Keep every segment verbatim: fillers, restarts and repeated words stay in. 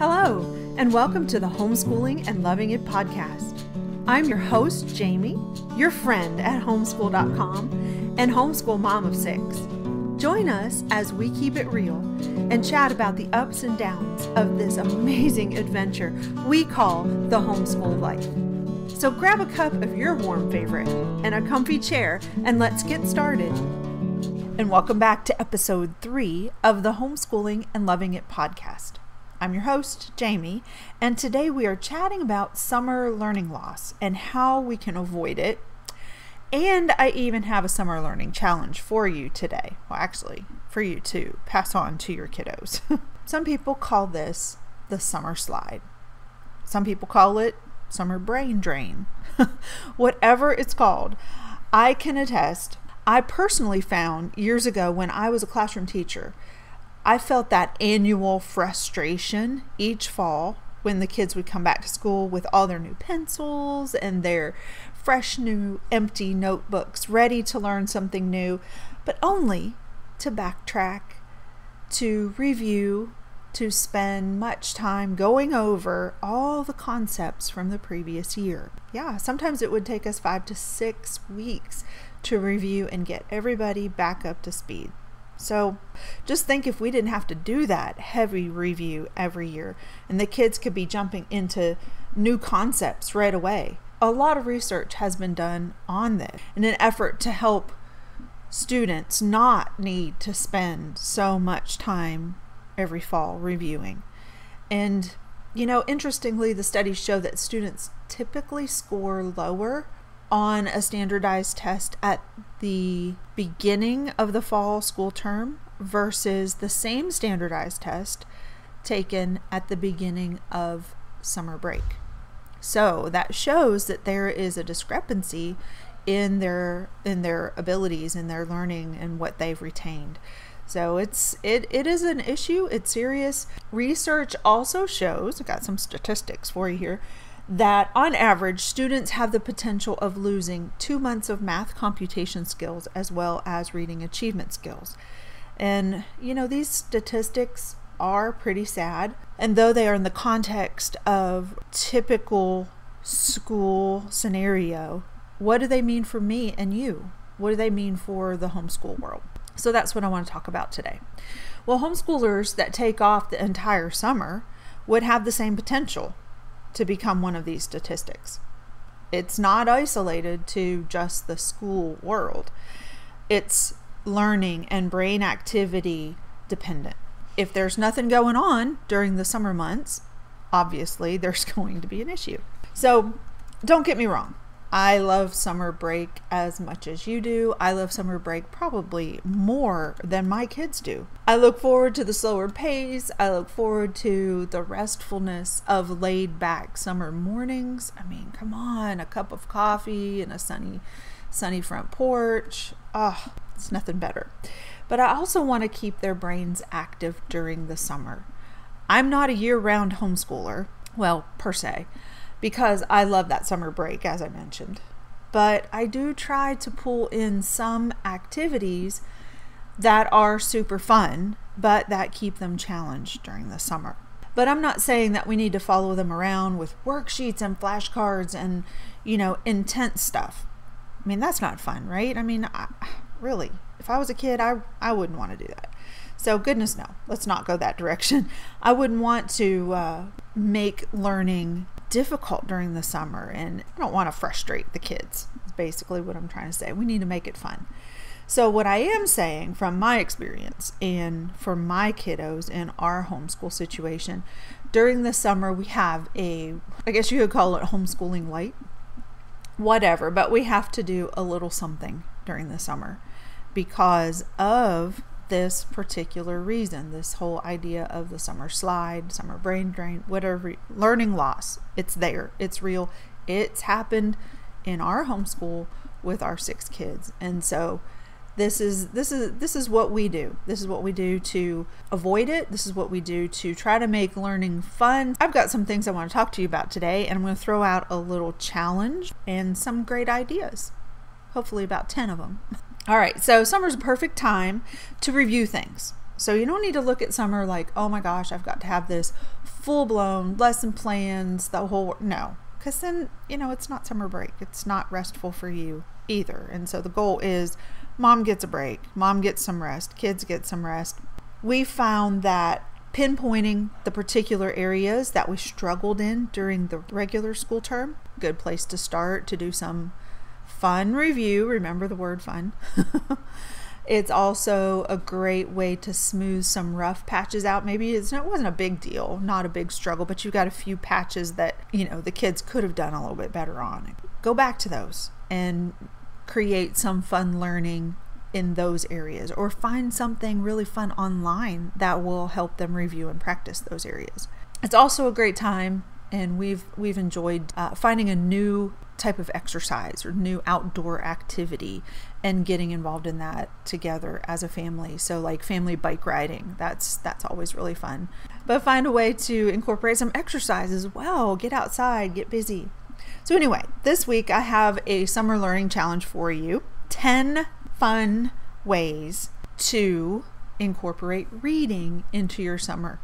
Hello, and welcome to the Homeschooling and Loving It podcast. I'm your host, Jamie, your friend at homeschool dot com and homeschool mom of six. Join us as we keep it real and chat about the ups and downs of this amazing adventure we call the homeschool life. So grab a cup of your warm favorite and a comfy chair and let's get started. And welcome back to episode three of the Homeschooling and Loving It podcast. I'm your host, Jamie, and today we are chatting about summer learning loss and how we can avoid it. And I even have a summer learning challenge for you today. Well, actually, for you to pass on to your kiddos. Some people call this the summer slide. Some people call it summer brain drain. Whatever it's called, I can attest. I personally found years ago when I was a classroom teacher, I felt that annual frustration each fall when the kids would come back to school with all their new pencils and their fresh new empty notebooks ready to learn something new, but only to backtrack, to review, to spend much time going over all the concepts from the previous year. Yeah, sometimes it would take us five to six weeks to review and get everybody back up to speed. So just think if we didn't have to do that heavy review every year and the kids could be jumping into new concepts right away. A lot of research has been done on this in an effort to help students not need to spend so much time every fall reviewing. And, you know, interestingly, the studies show that students typically score lower on a standardized test at the beginning of the fall school term versus the same standardized test taken at the beginning of summer break. So that shows that there is a discrepancy in their in their abilities, in their learning, and what they've retained. So it's it it is an issue. It's serious. Research also shows, I've got some statistics for you here, that on average, students have the potential of losing two months of math computation skills as well as reading achievement skills. And, you know, these statistics are pretty sad. And though they are in the context of typical school scenario, what do they mean for me and you? What do they mean for the homeschool world? So that's what I want to talk about today. Well, homeschoolers that take off the entire summer would have the same potential to become one of these statistics. It's not isolated to just the school world. It's learning and brain activity dependent. If there's nothing going on during the summer months, obviously there's going to be an issue. So don't get me wrong. I love summer break as much as you do. I love summer break probably more than my kids do. I look forward to the slower pace. I look forward to the restfulness of laid back summer mornings. I mean, come on, a cup of coffee and a sunny, sunny front porch. Oh, it's nothing better. But I also want to keep their brains active during the summer. I'm not a year-round homeschooler, well, per se, because I love that summer break, as I mentioned. But I do try to pull in some activities that are super fun, but that keep them challenged during the summer. But I'm not saying that we need to follow them around with worksheets and flashcards and, you know, intense stuff. I mean, that's not fun, right? I mean, I, really, if I was a kid, I, I wouldn't want to do that. So goodness no, let's not go that direction. I wouldn't want to uh, make learning difficult during the summer, and I don't want to frustrate the kids, is basically what I'm trying to say. We need to make it fun. So what I am saying from my experience and for my kiddos in our homeschool situation, during the summer we have a, I guess you could call it homeschooling light, whatever, but we have to do a little something during the summer because of this particular reason, this whole idea of the summer slide, summer brain drain, whatever, learning loss. It's there, it's real, it's happened in our homeschool with our six kids. And so this is this is this is what we do. This is what we do to avoid it. This is what we do to try to make learning fun. I've got some things I want to talk to you about today, and I'm going to throw out a little challenge and some great ideas, hopefully about ten of them. All right, so summer's a perfect time to review things. So you don't need to look at summer like, oh my gosh, I've got to have this full-blown lesson plans, the whole, no. Because then, you know, it's not summer break. It's not restful for you either. And so the goal is mom gets a break, mom gets some rest, kids get some rest. We found that pinpointing the particular areas that we struggled in during the regular school term, good place to start to do some fun review. Remember the word fun. It's also a great way to smooth some rough patches out. Maybe it's, it wasn't a big deal, not a big struggle, but you've got a few patches that, you know, the kids could have done a little bit better on. Go back to those and create some fun learning in those areas, or find something really fun online that will help them review and practice those areas. It's also a great time, and we've we've enjoyed uh, finding a new type of exercise or new outdoor activity and getting involved in that together as a family. So like family bike riding, that's that's always really fun. But find a way to incorporate some exercise as well. Get outside, get busy. So anyway, this week I have a summer learning challenge for you. ten fun ways to incorporate reading into your summer.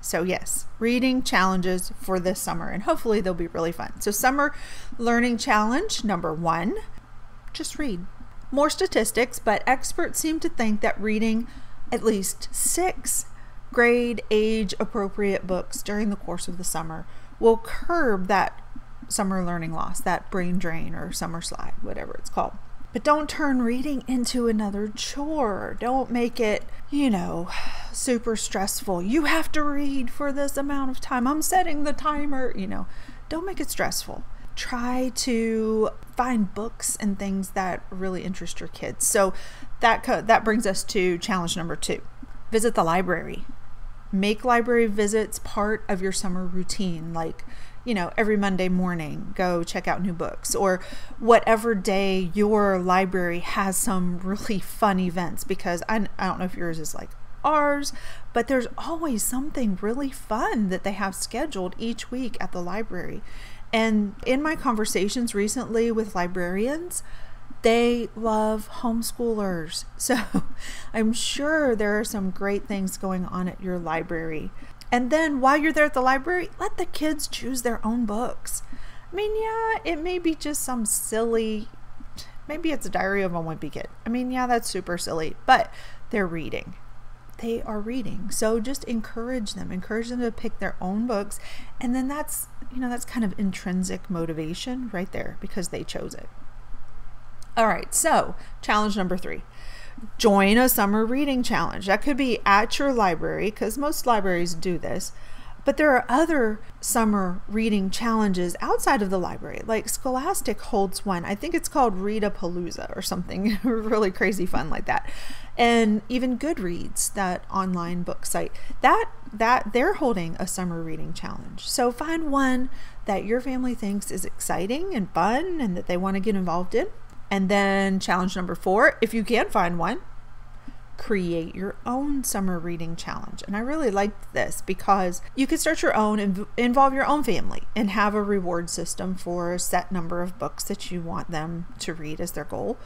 So yes, reading challenges for this summer, and hopefully they'll be really fun. So summer learning challenge number one, just read. More statistics, but experts seem to think that reading at least six grade age appropriate books during the course of the summer will curb that summer learning loss, that brain drain or summer slide, whatever it's called. But don't turn reading into another chore. Don't make it, you know, super stressful. You have to read for this amount of time. I'm setting the timer, you know. Don't make it stressful. Try to find books and things that really interest your kids. So that, co that brings us to challenge number two. Visit the library. Make library visits part of your summer routine, like, you know, every Monday morning, go check out new books, or whatever day your library has some really fun events, because I, I don't know if yours is like ours, but there's always something really fun that they have scheduled each week at the library. And in my conversations recently with librarians, they love homeschoolers. So I'm sure there are some great things going on at your library. And then while you're there at the library, let the kids choose their own books. I mean, yeah, it may be just some silly, maybe it's a Diary of a Wimpy Kid. I mean, yeah, that's super silly, but they're reading. They are reading. So just encourage them, encourage them to pick their own books. And then that's, you know, that's kind of intrinsic motivation right there, because they chose it. All right, so challenge number three. Join a summer reading challenge. That could be at your library, because most libraries do this, but there are other summer reading challenges outside of the library, like Scholastic holds one. I think it's called Readapalooza or something really crazy fun like that. And even Goodreads, that online book site, that that they're holding a summer reading challenge. So find one that your family thinks is exciting and fun and that they want to get involved in. And then challenge number four, if you can find one, create your own summer reading challenge. And I really liked this because you could start your own and involve your own family and have a reward system for a set number of books that you want them to read as their goal,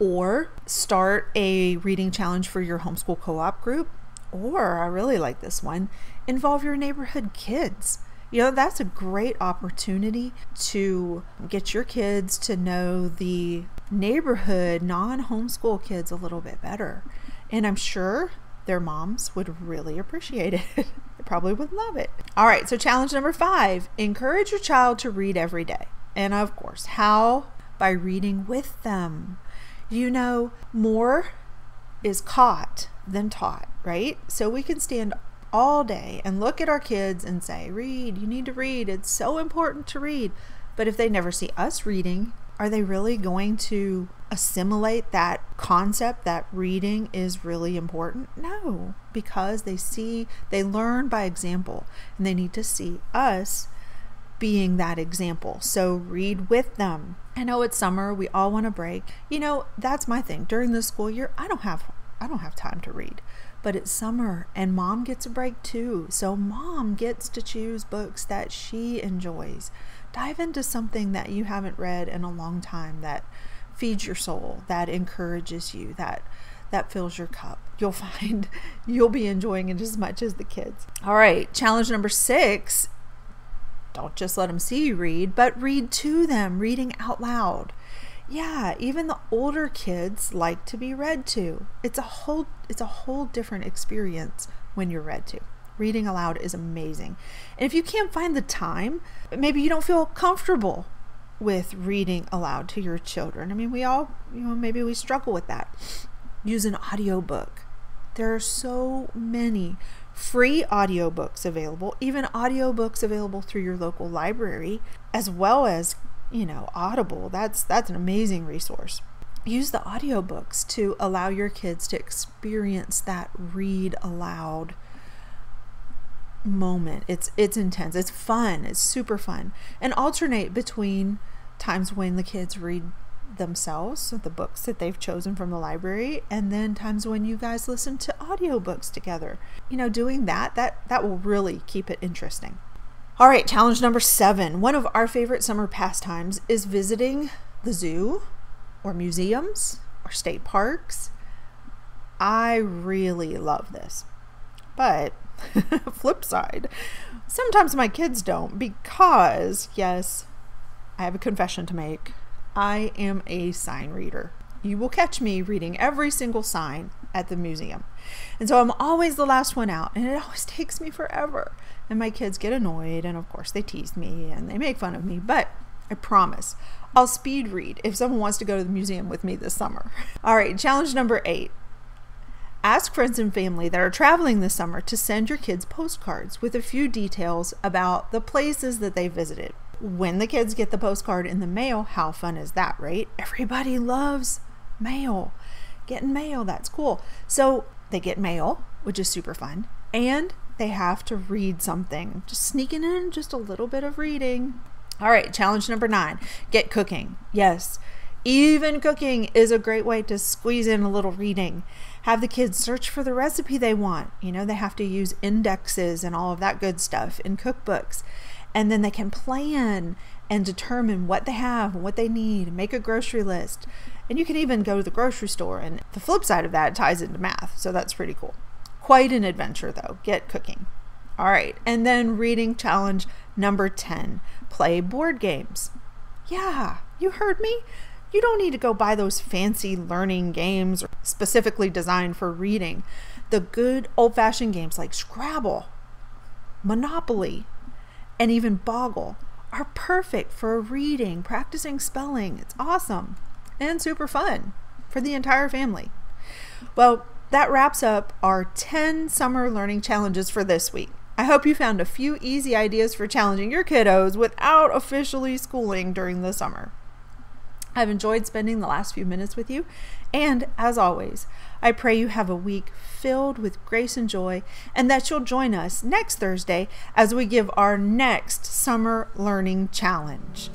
or start a reading challenge for your homeschool co-op group, or I really like this one, involve your neighborhood kids. You know, that's a great opportunity to get your kids to know the neighborhood non-homeschool kids a little bit better. And I'm sure their moms would really appreciate it. They probably would love it. All right, so challenge number five, encourage your child to read every day. And of course, how? By reading with them. You know, more is caught than taught, right? So we can stand all day and look at our kids and say, read, you need to read, it's so important to read. But if they never see us reading, are they really going to assimilate that concept that reading is really important? No, because they see, they learn by example, and they need to see us being that example. So read with them. I know it's summer, we all want a break. You know, that's my thing. During the school year, I don't have I don't have time to read. But it's summer and mom gets a break too. So mom gets to choose books that she enjoys. Dive into something that you haven't read in a long time that feeds your soul, that encourages you, that, that fills your cup. You'll find you'll be enjoying it as much as the kids. All right, challenge number six, don't just let them see you read, but read to them, reading out loud. Yeah, even the older kids like to be read to. It's a whole, it's a whole different experience when you're read to. Reading aloud is amazing. And if you can't find the time, maybe you don't feel comfortable with reading aloud to your children. I mean, we all, you know, maybe we struggle with that. Use an audiobook. There are so many free audiobooks available, even audiobooks available through your local library, as well as, you know, Audible. That's that's an amazing resource. Use the audiobooks to allow your kids to experience that read aloud moment. It's it's intense. It's fun. It's super fun. And alternate between times when the kids read themselves, the books that they've chosen from the library, and then times when you guys listen to audiobooks together. You know, doing that, that, that will really keep it interesting. All right, challenge number seven. One of our favorite summer pastimes is visiting the zoo or museums or state parks. I really love this, but flip side, sometimes my kids don't, because yes, I have a confession to make. I am a sign reader. You will catch me reading every single sign at the museum. And so I'm always the last one out, and it always takes me forever. And my kids get annoyed, and of course they tease me and they make fun of me, but I promise I'll speed read if someone wants to go to the museum with me this summer. All right, challenge number eight. Ask friends and family that are traveling this summer to send your kids postcards with a few details about the places that they visited. When the kids get the postcard in the mail, how fun is that, right? Everybody loves mail. Getting mail, that's cool. So they get mail, which is super fun, and they have to read something. Just sneaking in just a little bit of reading. All right, challenge number nine, get cooking. Yes, even cooking is a great way to squeeze in a little reading. Have the kids search for the recipe they want. You know, they have to use indexes and all of that good stuff in cookbooks. And then they can plan and determine what they have and what they need and make a grocery list. And you can even go to the grocery store, and the flip side of that ties into math. So that's pretty cool. Quite an adventure though, get cooking. All right, and then reading challenge number ten, play board games. Yeah, you heard me. You don't need to go buy those fancy learning games specifically designed for reading. The good old-fashioned games like Scrabble, Monopoly, and even Boggle are perfect for reading, practicing spelling. It's awesome and super fun for the entire family. Well, that wraps up our ten summer learning challenges for this week. I hope you found a few easy ideas for challenging your kiddos without officially schooling during the summer. I've enjoyed spending the last few minutes with you, and as always, I pray you have a week filled with grace and joy, and that you'll join us next Thursday as we give our next Summer Learning Challenge.